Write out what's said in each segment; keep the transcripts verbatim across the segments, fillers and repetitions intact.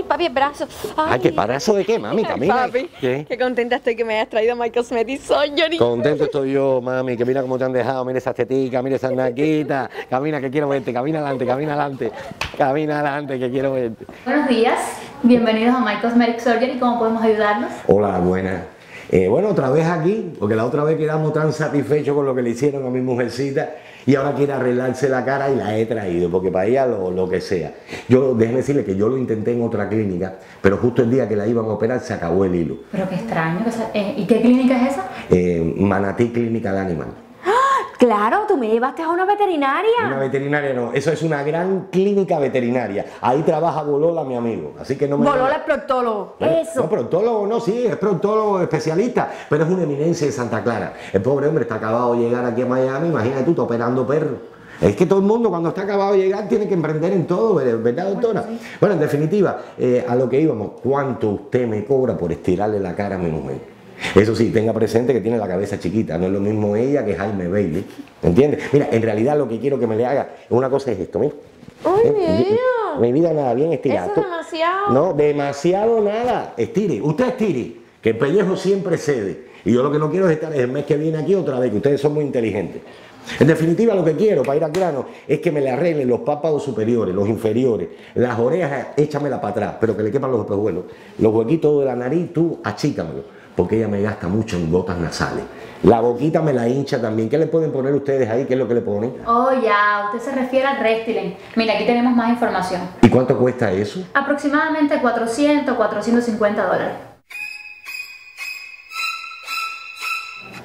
Ay, papi, el brazo. Ay, Ay ¿qué brazo de qué, mami? Camina. Papi, ¿qué? Qué contenta estoy que me hayas traído a My Cosmetic Surgery. Contento estoy yo, mami, que mira cómo te han dejado. Mira esas teticas, mira esas naquitas. Camina, que quiero verte. Camina adelante, camina adelante. Camina adelante, que quiero verte. Buenos días. Bienvenidos a My Cosmetic Surgery. ¿Cómo podemos ayudarnos? Hola, buenas. Eh, bueno, otra vez aquí, porque la otra vez quedamos tan satisfechos con lo que le hicieron a mi mujercita y ahora quiere arreglarse la cara y la he traído, porque para ella lo, lo que sea. Yo, déjeme decirle que yo lo intenté en otra clínica, pero justo el día que la iban a operar se acabó el hilo. Pero qué extraño. ¿Y qué clínica es esa? Eh, Manatí Clínica de Animal. Claro, tú me llevaste a una veterinaria. Una veterinaria no, eso es una gran clínica veterinaria. Ahí trabaja Bolola, mi amigo, así que no me... Bolola es proctólogo, no, eso. No, proctólogo no, sí, es proctólogo especialista, pero es una eminencia de Santa Clara. El pobre hombre está acabado de llegar aquí a Miami, imagínate tú, está operando perros. Es que todo el mundo cuando está acabado de llegar tiene que emprender en todo, ¿verdad, doctora? Bueno, sí. Bueno, en definitiva, eh, a lo que íbamos, ¿cuánto usted me cobra por estirarle la cara a mi mujer? Eso sí, tenga presente que tiene la cabeza chiquita, no es lo mismo ella que Jaime Bailey, ¿entiendes? Mira, en realidad lo que quiero que me le haga, una cosa es esto, mira. ¡Ay, mira! Mi vida nada, bien estirada. Eso es demasiado. No, demasiado nada. Estire, usted estire, que el pellejo siempre cede. Y yo lo que no quiero es estar el mes que viene aquí otra vez, que ustedes son muy inteligentes. En definitiva, lo que quiero, para ir al grano, es que me le arreglen los párpados superiores, los inferiores, las orejas, échamela para atrás, pero que le quepan los espejuelos, los huequitos de la nariz, tú achícamelo, porque ella me gasta mucho en gotas nasales. La boquita me la hincha también. ¿Qué le pueden poner ustedes ahí? ¿Qué es lo que le ponen? Oh, ya, usted se refiere al Restylane. Mira, aquí tenemos más información. ¿Y cuánto cuesta eso? Aproximadamente cuatrocientos, cuatrocientos cincuenta dólares.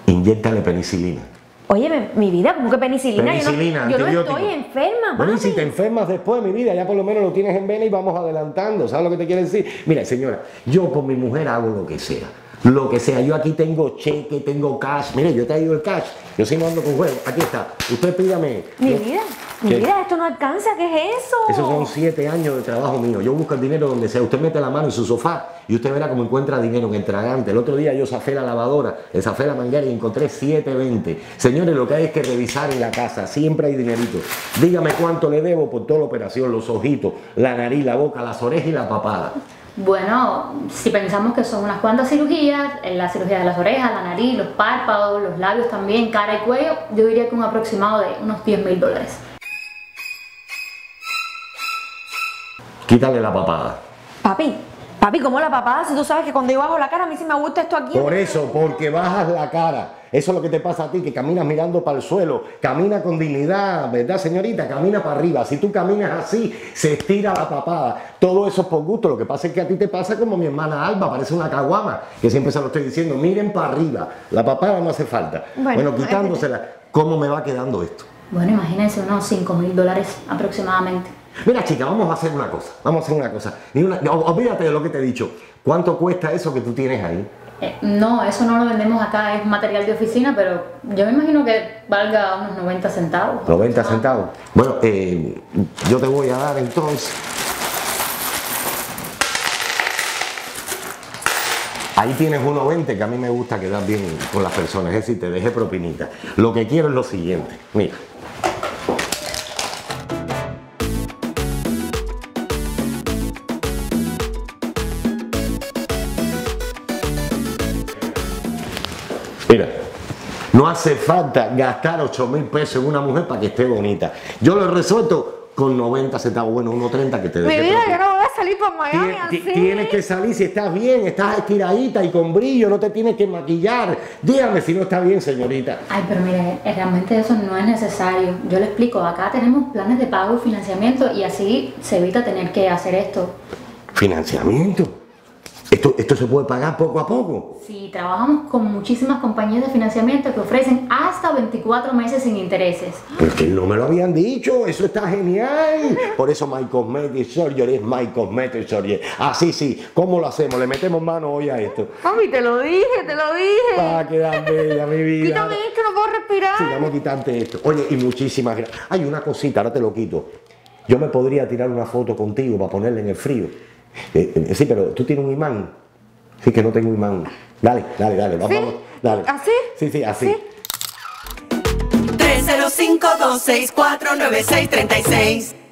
Inyéctale penicilina. Oye, mi vida, ¿cómo que penicilina? Penicilina, yo no, yo no estoy enferma. Bueno, y si te enfermas después, mi vida, ya por lo menos lo tienes en vena y vamos adelantando. ¿Sabes lo que te quiero decir? Mira, señora, yo por mi mujer hago lo que sea. Lo que sea, yo aquí tengo cheque, tengo cash. Mire, yo he traído el cash. Yo sí me ando con juego. Aquí está. Usted pídame. Mi vida, mi vida, esto no alcanza. ¿Qué es eso? Esos son siete años de trabajo mío. Yo busco el dinero donde sea. Usted mete la mano en su sofá y usted verá cómo encuentra dinero en el tragante. El otro día yo zafé la lavadora, zafé la manguera y encontré siete veinte. Señores, lo que hay es que revisar en la casa. Siempre hay dinerito. Dígame cuánto le debo por toda la operación, los ojitos, la nariz, la boca, las orejas y la papada. Bueno, si pensamos que son unas cuantas cirugías, la cirugía de las orejas, la nariz, los párpados, los labios también, cara y cuello, yo diría que un aproximado de unos diez mil dólares. Quítale la papada. Papi, papi, ¿cómo la papada? Si tú sabes que cuando yo bajo la cara, a mí sí me gusta esto aquí. Por eso, porque bajas la cara. Eso es lo que te pasa a ti, que caminas mirando para el suelo. Camina con dignidad, ¿verdad, señorita? Camina para arriba. Si tú caminas así, se estira la papada. Todo eso es por gusto. Lo que pasa es que a ti te pasa como mi hermana Alba, parece una caguama, que siempre se lo estoy diciendo, miren para arriba. La papada no hace falta. Bueno, bueno, quitándosela, ¿cómo me va quedando esto? Bueno, imagínense unos cinco mil dólares aproximadamente. Mira, chica, vamos a hacer una cosa. Vamos a hacer una cosa. Ni una, olvídate de lo que te he dicho. ¿Cuánto cuesta eso que tú tienes ahí? Eh, no, eso no lo vendemos acá, es material de oficina, pero yo me imagino que valga unos noventa centavos. noventa centavos. Bueno, eh, yo te voy a dar entonces... Ahí tienes uno veinte, que a mí me gusta quedar bien con las personas, es decir, te dejé propinita. Lo que quiero es lo siguiente, mira. Mira, no hace falta gastar ocho mil pesos en una mujer para que esté bonita. Yo lo resuelto con noventa centavos, bueno, uno treinta que te dejé. Mi vida, yo no voy a salir por Miami así. Tienes que salir si estás bien, estás estiradita y con brillo, no te tienes que maquillar. Dígame si no está bien, señorita. Ay, pero mire, realmente eso no es necesario. Yo le explico, acá tenemos planes de pago y financiamiento y así se evita tener que hacer esto. ¿Financiamiento? ¿Esto, ¿Esto se puede pagar poco a poco? Sí, trabajamos con muchísimas compañías de financiamiento que ofrecen hasta veinticuatro meses sin intereses. Porque no me lo habían dicho, eso está genial. Por eso My Cosmetic Surgery es My Cosmetic Surgery. Así sí, ¿cómo lo hacemos? Le metemos mano hoy a esto. Mami, te lo dije, te lo dije. Va a quedar bella, mi vida. Quítame esto, no puedo respirar. Sí, vamos a quitarte esto. Oye, y muchísimas gracias. Hay una cosita, ahora te lo quito. Yo me podría tirar una foto contigo para ponerla en el frío. Eh, eh, sí, pero tú tienes un imán. Sí, que no tengo imán. Dale, dale, dale. Vamos, ¿sí? Vamos, dale. ¿Así? Sí, sí, así. ¿Sí? tres cero cinco, dos seis cuatro, nueve seis tres seis.